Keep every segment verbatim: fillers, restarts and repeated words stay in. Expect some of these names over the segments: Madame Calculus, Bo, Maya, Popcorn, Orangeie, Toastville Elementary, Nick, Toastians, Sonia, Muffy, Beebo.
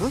Huh?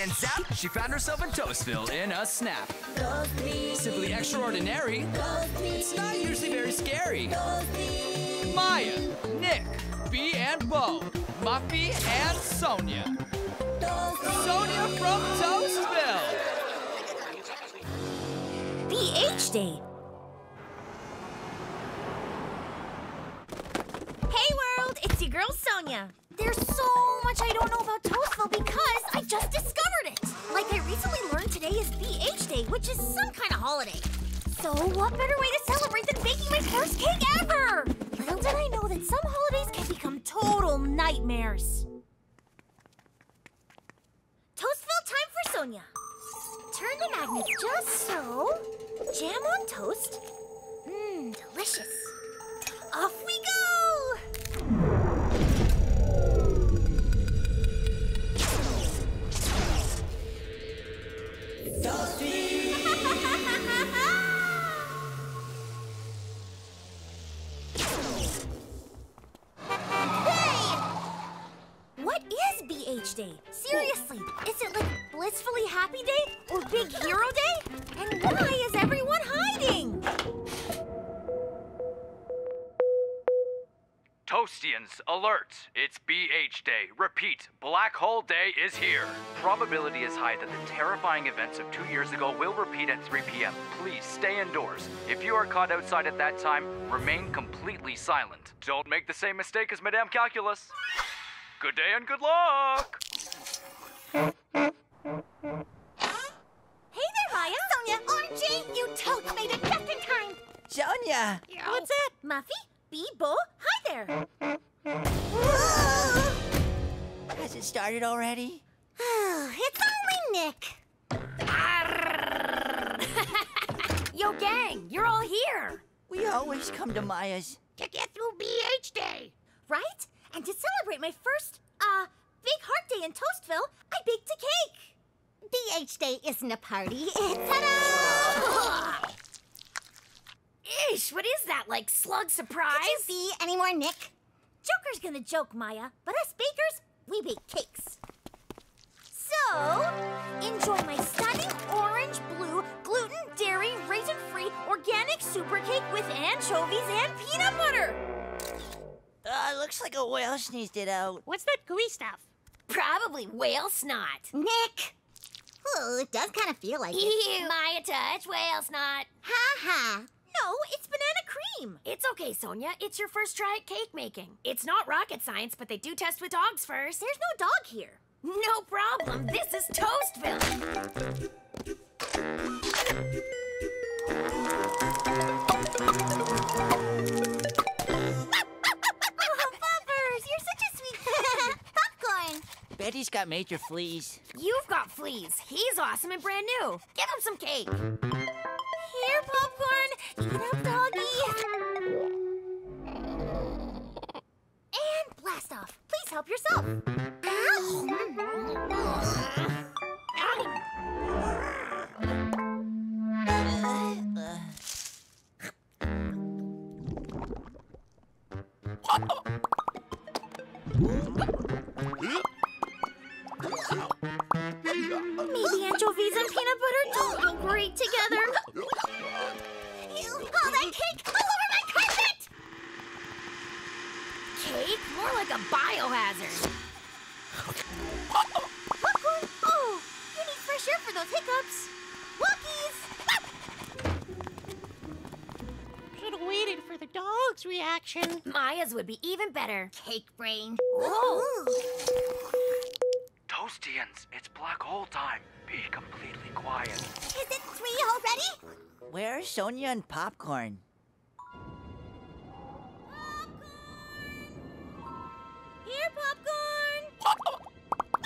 And zap, she found herself in Toastville in a snap. Simply extraordinary. It's not usually very scary. Maya, Nick, Bee and Bo, Muffy and Sonia. Sonia from Toastville! B H Day! Hey world, it's your girl Sonia. There's so much I don't know about Toastville because I just discovered it! Like I recently learned today is B H Day, which is some kind of holiday. So what better way to celebrate than baking my first cake ever! Little did I know that some holidays can become total nightmares. Toastville time for Sonia. Turn the magnet just so. Jam on toast. Mmm, delicious. Off we go! What is B H Day? Seriously, is it like Blissfully Happy Day or Big Hero Day? And why is everyone hiding? Toastians, alert! It's B H Day. Repeat, Black Hole Day is here. Probability is high that the terrifying events of two years ago will repeat at three p m Please stay indoors. If you are caught outside at that time, remain completely silent. Don't make the same mistake as Madame Calculus. Good day and good luck! Hey there, Maya! Sonia! Orangeie! You totes made it just in time! Sonia! Yo. What's up? Muffy? Beebo? Hi there! Whoa. Has it started already? Oh, it's only Nick. Yo, gang, you're all here. We always come to Maya's. To get through B H Day. Right? And to celebrate my first, uh, big heart day in Toastville, I baked a cake. B H Day isn't a party. Ta-da! Eesh, what is that, like slug surprise? Could you be any more, Nick? Joker's gonna joke, Maya, but us bakers, we bake cakes. So, enjoy my stunning orange, blue, gluten, dairy, raisin-free, organic super cake with anchovies and peanut butter. Uh, looks like a whale sneezed it out. What's that gooey stuff? Probably whale snot. Nick! Oh, it does kind of feel like it. Maya, touch whale snot. Ha ha. No, it's banana cream. It's okay, Sonia. It's your first try at cake making. It's not rocket science, but they do test with dogs first. There's no dog here. No problem. This is Toastville. Oh, Bumpers, you're such a sweet kid. Popcorn. Betty's got major fleas. You've got fleas. He's awesome and brand new. Give him some cake. Here, Popcorn. You can help Doggy. And blast off. Please help yourself. Ow! Maybe anchovies and peanut butter don't go great together. All that cake all over my carpet! Cake? More like a biohazard. Popcorn! Oh, you need fresh air for those hiccups. Walkies! Should have waited for the dog's reaction. Maya's would be even better. Cake brain. Whoa! Toastians, it's black hole time. Be completely quiet. Is it three already? Where's Sonia and Popcorn? Popcorn! Here, Popcorn!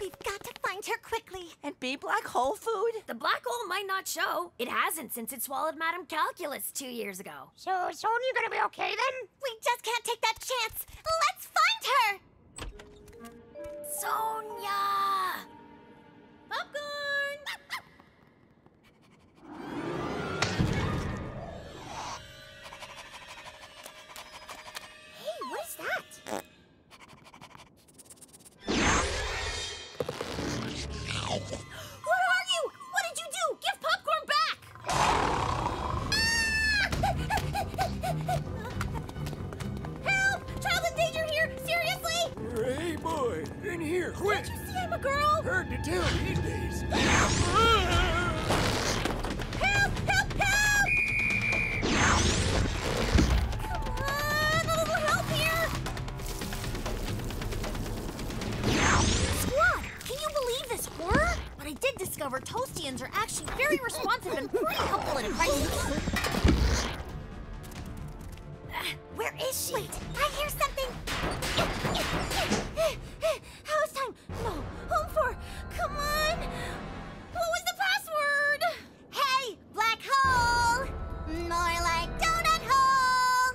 We've got to find her quickly. And be black hole food? The black hole might not show. It hasn't since it swallowed Madame Calculus two years ago. So is Sonia gonna be okay then? We just can't take that chance. Let's find her! Sonia! Popcorn! Hey, what is that? What are you? What did you do? Give Popcorn back! Ah! Help! Child in danger here! Seriously? Hey, boy! In here, quick! Did you see I'm a girl? Hard to tell these days. Help! Help! Help! Come on, a little help here! Squad, can you believe this horror? But I did discover Toastians are actually very responsive and pretty helpful in a crisis. Uh, where is she? Wait, I hear something. House time! No, home for. Come on! What was the password? Hey, black hole! More like donut hole!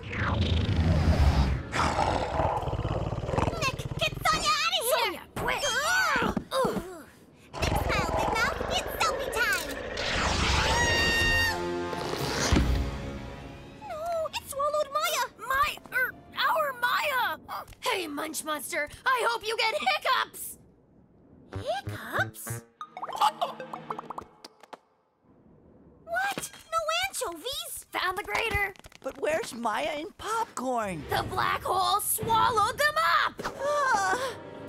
Nick, get Sonia out of here! Sonia, quick! Oh. Oh. Big smile, big mouth! It's selfie time! Oh. No, it swallowed Maya! My, er, our Maya! Oh. Hey, Munch Monster! I hope you get hiccups! Hiccups? What? No anchovies? Found the grater. But where's Maya and Popcorn? The black hole swallowed them up! Uh.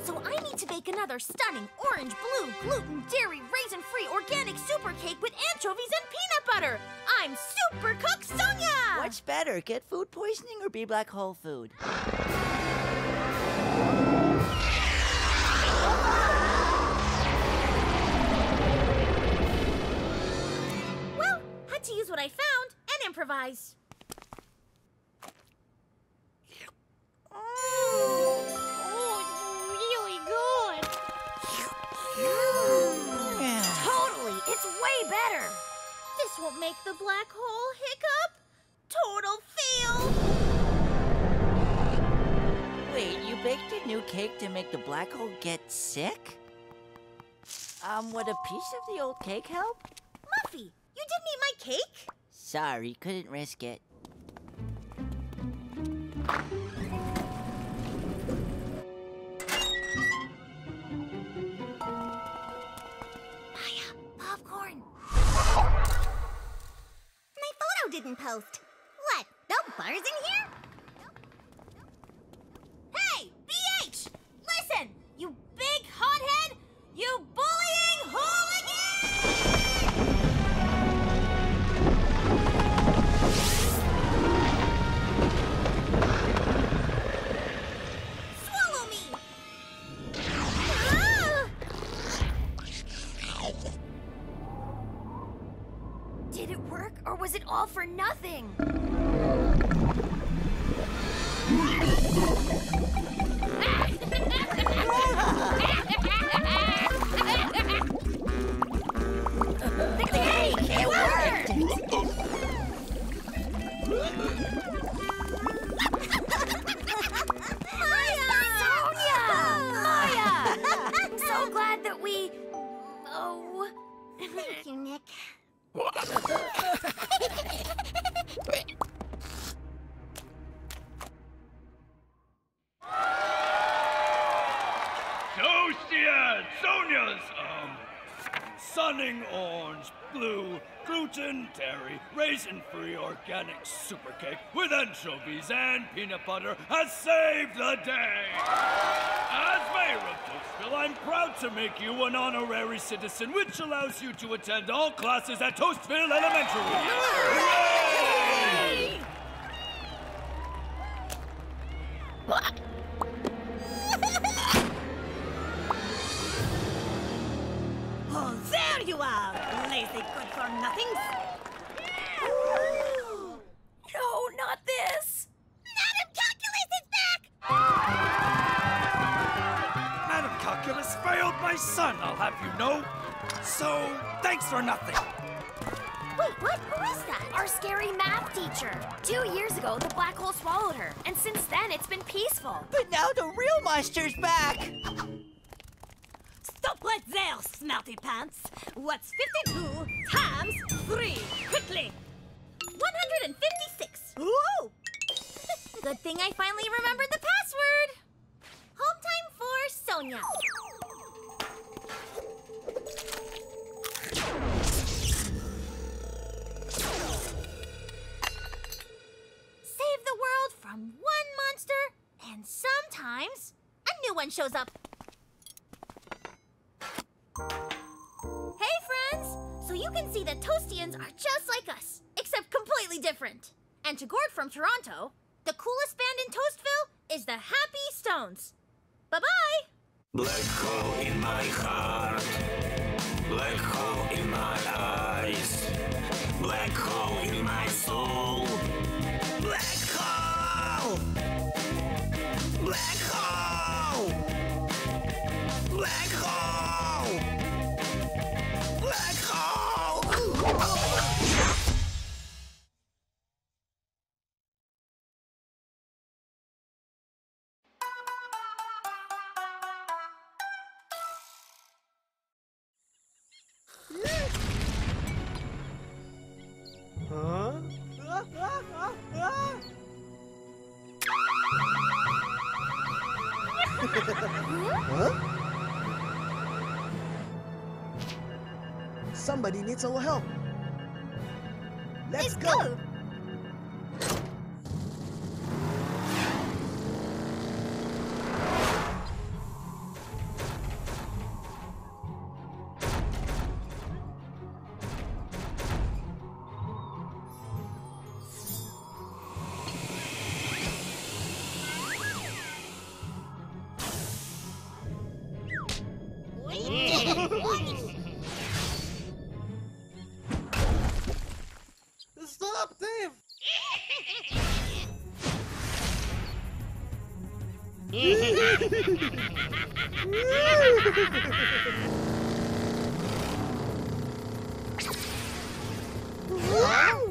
So I need to bake another stunning orange, blue, gluten, dairy, raisin-free organic super cake with anchovies and peanut butter. I'm super cook Sonia! What's better, get food poisoning or be black hole food? Well, had to use what I found and improvise. Way better. This won't make the black hole hiccup. Total fail. Wait, you baked a new cake to make the black hole get sick? Um, would a piece of the old cake help? Muffy, you didn't eat my cake? Sorry, couldn't risk it. Didn't post. What? No bars in here? Hey, B H! Listen, you big hothead! You bullying hooligan! Swallow me! Ah! Did it work? Or was it all for nothing? The cake! It worked! Maya! Sonia! Maya! I'm so glad that we... Oh... Thank you, Nick. Toastia, Sonia's, um, stunning orange, blue, gluten, dairy, raisin-free organic super cake with anchovies and peanut butter has saved the day! As mayor of Toastville, I'm proud to make you an honorary citizen, which allows you to attend all classes at Toastville Elementary! Hooray! Hooray! Oh, there you are, lazy good-for-nothings! Yeah. No, not this! Madame Calculus is back! Madame Calculus failed my son, I'll have you know. So, thanks for nothing. Wait, what? Who is that? Our scary math teacher. Two years ago, the black hole swallowed her, and since then, it's been peaceful. But now the real monster's back! Stop right there, Snouty Pants! What's fifty-two times three? Quickly! one hundred fifty-six! Whoa! Good thing I finally remembered the password! Home time for Sonia. Save the world from one monster, and sometimes a new one shows up. Hey, friends! So you can see that Toastians are just like us, except completely different. And to Gord from Toronto, the coolest band in Toastville is the Happy Stones. Bye-bye! Black hole in my heart. Black hole in my eyes. Black hole in my soul. Black hole! Black hole! Black hole! Huh? Ah, ah, ah, ah. Huh? Somebody needs a little help. Let's, Let's go. go. Stop them! Wow!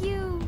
you. Bye.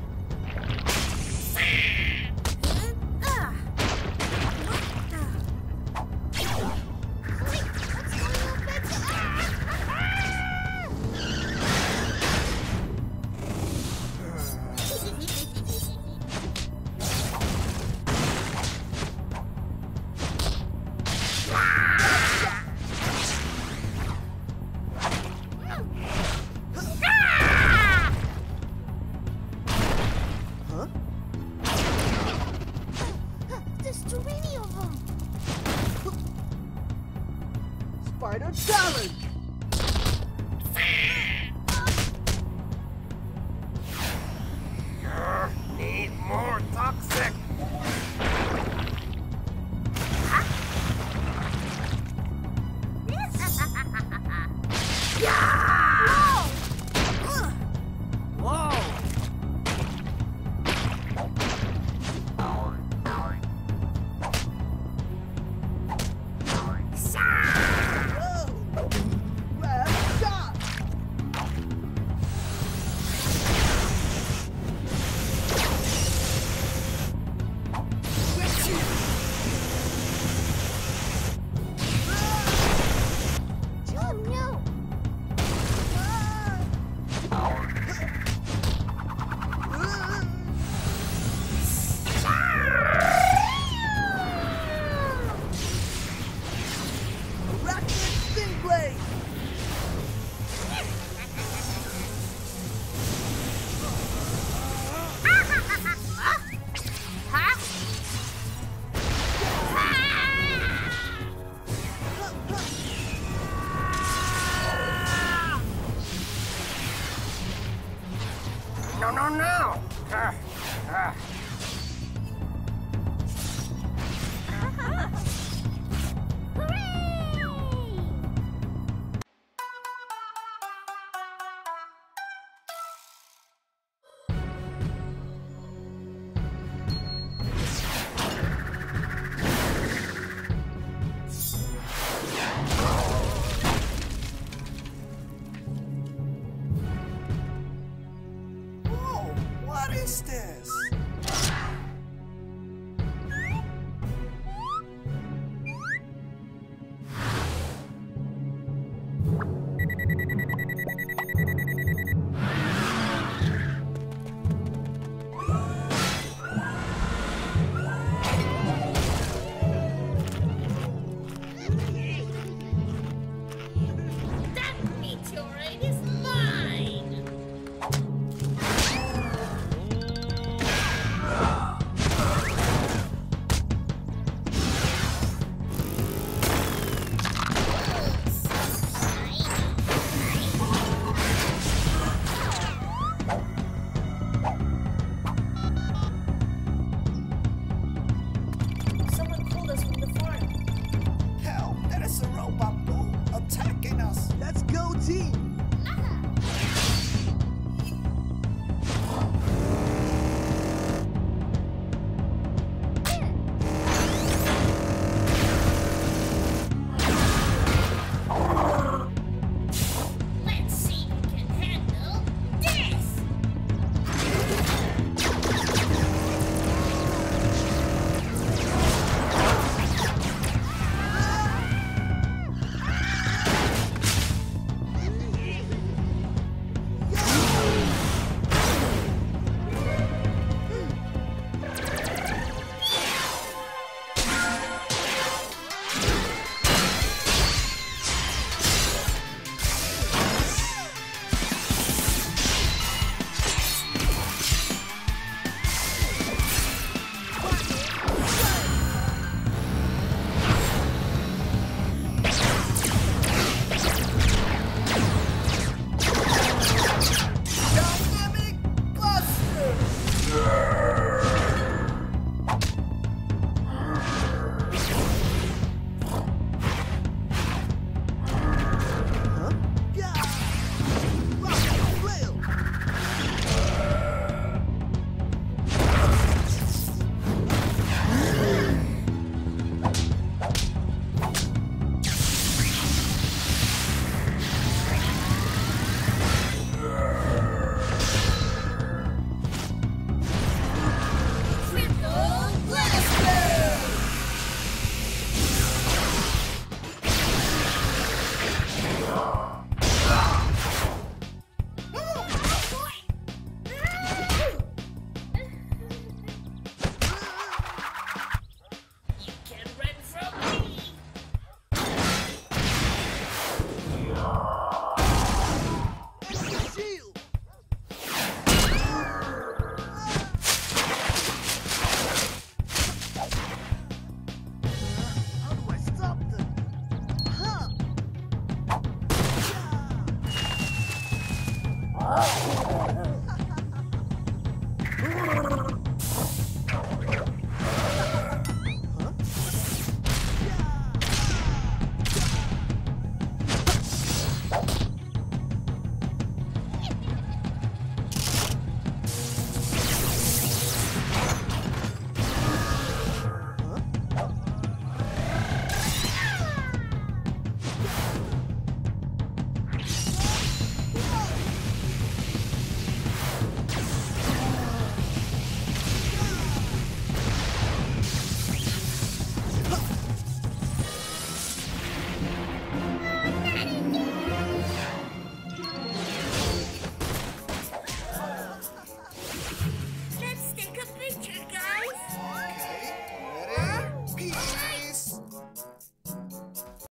Oh.